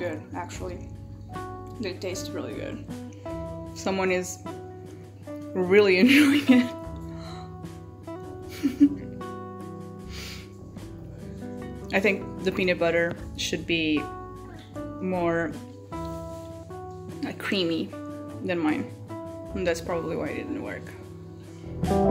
good, actually. They taste really good. Someone is really enjoying it. I think the peanut butter should be more creamy than mine, and that's probably why it didn't work.